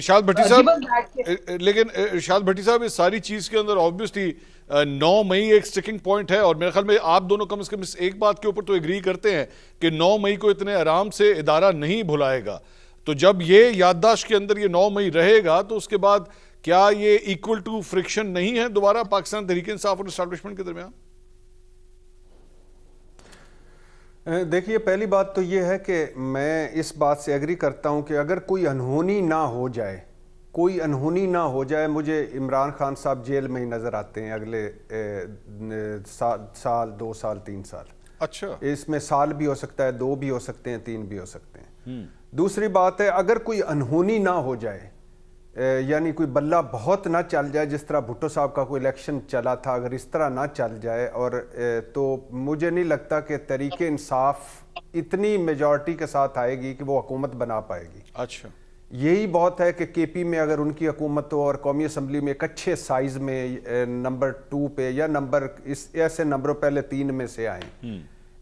इरशाद भट्टी साहब, लेकिन इरशाद भट्टी साहब, इस सारी चीज के अंदर ऑब्वियसली 9 मई एक स्टिकिंग पॉइंट है और मेरे ख्याल में आप दोनों कम से कम एक बात के ऊपर तो एग्री करते हैं कि 9 मई को इतने आराम से इदारा नहीं भुलाएगा। तो जब ये याददाश्त के अंदर ये 9 मई रहेगा तो उसके बाद क्या ये इक्वल टू फ्रिक्शन नहीं है दोबारा पाकिस्तान तहरीक-ए-इंसाफ और एस्टैब्लिशमेंट के दरमियान? देखिए, पहली बात तो ये है कि मैं इस बात से एग्री करता हूँ कि अगर कोई अनहोनी ना हो जाए, कोई अनहोनी ना हो जाए, मुझे इमरान खान साहब जेल में ही नज़र आते हैं अगले साल 2 साल 3 साल। अच्छा, इसमें साल भी हो सकता है, 2 भी हो सकते हैं, 3 भी हो सकते हैं। दूसरी बात है, अगर कोई अनहोनी ना हो जाए, यानी कोई बल्ला बहुत ना चल जाए, जिस तरह भुट्टो साहब का कोई इलेक्शन चला था, अगर इस तरह ना चल जाए और तो मुझे नहीं लगता कि तरीके इंसाफ इतनी मेजॉरिटी के साथ आएगी कि वो हुकूमत बना पाएगी। अच्छा, यही बहुत है कि केपी में अगर उनकी हुकूमत हो और कौमी असम्बली में एक अच्छे साइज में नंबर 2 पे या नंबर इस ऐसे नंबरों पहले 3 में से आए,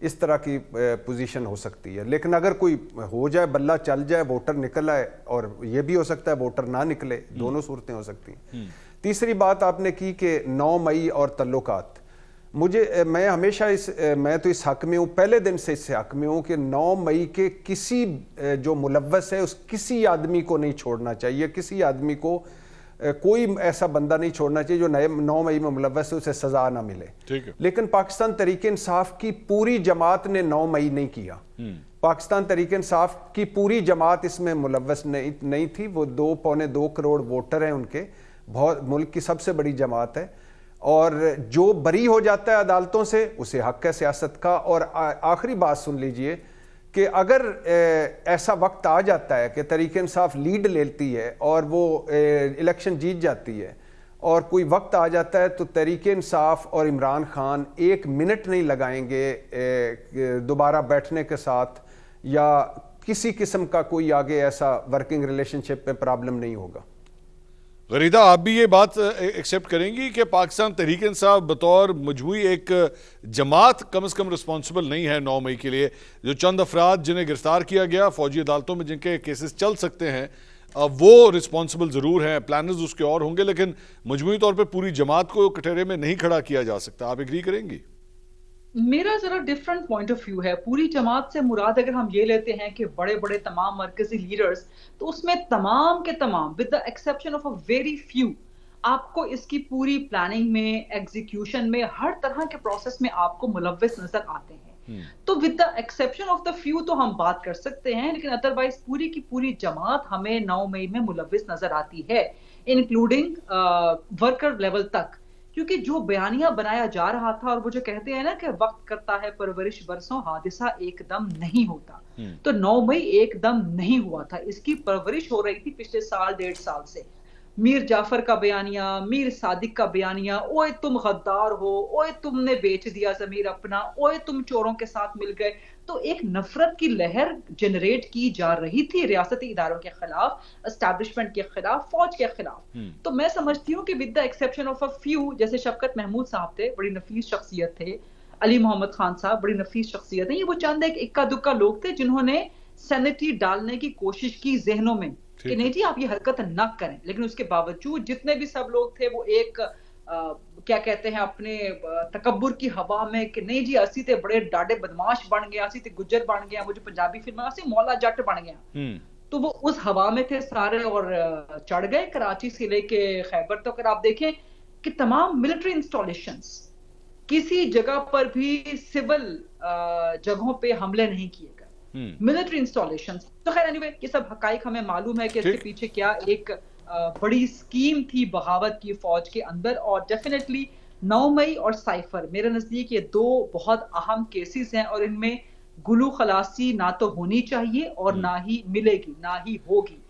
इस तरह की पोजीशन हो सकती है। लेकिन अगर कोई हो जाए, बल्ला चल जाए, वोटर निकल आए, और ये भी हो सकता है वोटर ना निकले, दोनों सूरतें हो सकती हैं। तीसरी बात आपने की कि 9 मई और तल्लुकात, मैं हमेशा मैं तो इस हक में हूँ, पहले दिन से इस हक में हूँ कि 9 मई के किसी जो मुलव्वस है उस किसी आदमी को नहीं छोड़ना चाहिए, किसी आदमी को कोई ऐसा बंदा नहीं छोड़ना चाहिए जो 9 मई में मुलव्वस है, उसे सजा ना मिले। लेकिन पाकिस्तान तहरीक इंसाफ की पूरी जमात ने 9 मई नहीं किया, पाकिस्तान तहरीक इंसाफ की पूरी जमात इसमें मुलव्वस नहीं थी। वो 2 पौने 2 करोड़ वोटर हैं उनके, बहुत मुल्क की सबसे बड़ी जमात है। और जो बरी हो जाता है अदालतों से उसे हक है सियासत का। और आखिरी बात सुन लीजिए कि अगर ऐसा वक्त आ जाता है कि तहरीक इंसाफ लीड लेती है और वो इलेक्शन जीत जाती है और कोई वक्त आ जाता है तो तहरीक इंसाफ और इमरान खान 1 मिनट नहीं लगाएंगे दोबारा बैठने के साथ, या किसी किस्म का कोई आगे ऐसा वर्किंग रिलेशनशिप में प्रॉब्लम नहीं होगा। गरीदा, आप भी ये बात एक्सेप्ट करेंगी कि पाकिस्तान तहरीक इंसाफ बतौर मजमूई एक जमात कम से कम रिस्पॉन्सिबल नहीं है 9 मई के लिए? जो चंद अफराद जिन्हें गिरफ्तार किया गया फौजी अदालतों में, जिनके केसेस चल सकते हैं, वो रिस्पॉन्सिबल ज़रूर हैं, प्लानर्स उसके और होंगे, लेकिन मजमूई तौर पर पूरी जमात को कटहरे में नहीं खड़ा किया जा सकता। आप एग्री करेंगी? मेरा जरा डिफरेंट पॉइंट ऑफ व्यू है। पूरी जमात से मुराद अगर हम ये लेते हैं कि बड़े बड़े तमाम मरकजी लीडर्स, तो उसमें तमाम के तमाम with the exception of a very few आपको इसकी पूरी प्लानिंग में, एग्जीक्यूशन में, हर तरह के प्रोसेस में आपको मुलव्वस नजर आते हैं। तो with the exception of the few तो हम बात कर सकते हैं, लेकिन अदरवाइज पूरी की पूरी जमात हमें 9 मई में मुलव्वस नजर आती है, इंक्लूडिंग वर्कर लेवल तक। क्योंकि जो बयानिया बनाया जा रहा था और वो जो कहते हैं ना कि वक्त करता है परवरिश बरसों, हादिसा एकदम नहीं होता, तो 9 मई एकदम नहीं हुआ था, इसकी परवरिश हो रही थी पिछले साल 1.5 साल से। मीर जाफर का बयानिया, मीर सादिक का बयानिया, ओए तुम गद्दार हो, ओए तुमने बेच दिया जमीर अपना, ओए तुम चोरों के साथ मिल गए, तो एक नफरत की लहर जनरेट की जा रही थी रियासती इदारों के खिलाफ, एस्टैब्लिशमेंट के खिलाफ, फौज के खिलाफ। तो मैं समझती हूँ कि with the exception of a few, जैसे शबकत महमूद साहब थे, बड़ी नफीस शख्सियत थे, अली मोहम्मद खान साहब बड़ी नफीस शख्सियत है, ये वो चंद एक इक्का दुक्का लोग थे जिन्होंने सैनिटी डालने की कोशिश की जहनों में कि नहीं जी आप ये हरकत ना करें, लेकिन उसके बावजूद जितने भी सब लोग थे वो एक क्या कहते हैं अपने तकब्बुर की हवा में कि नहीं जी असी ते बड़े डाडे बदमाश बन गया, असी ते गुज्जर बन गया, मुझे पंजाबी फिल्म असी मौला जट बन गया, तो वो उस हवा में थे सारे और चढ़ गए कराची से लेके खैबर। तो अगर आप देखें कि तमाम मिलिट्री इंस्टॉलेशंस, किसी जगह पर भी सिविल जगहों पे हमले नहीं किए गए, मिलिट्री इंस्टॉलेशंस। तो खैर एनीवे ये सब हकाइक हमें मालूम है कि इसके पीछे क्या एक बड़ी स्कीम थी बगावत की फौज के अंदर। और डेफिनेटली 9 मई और साइफर मेरे नजदीक ये 2 बहुत अहम केसेस हैं और इनमें गुलू खलासी ना तो होनी चाहिए और ना ही मिलेगी, ना ही होगी।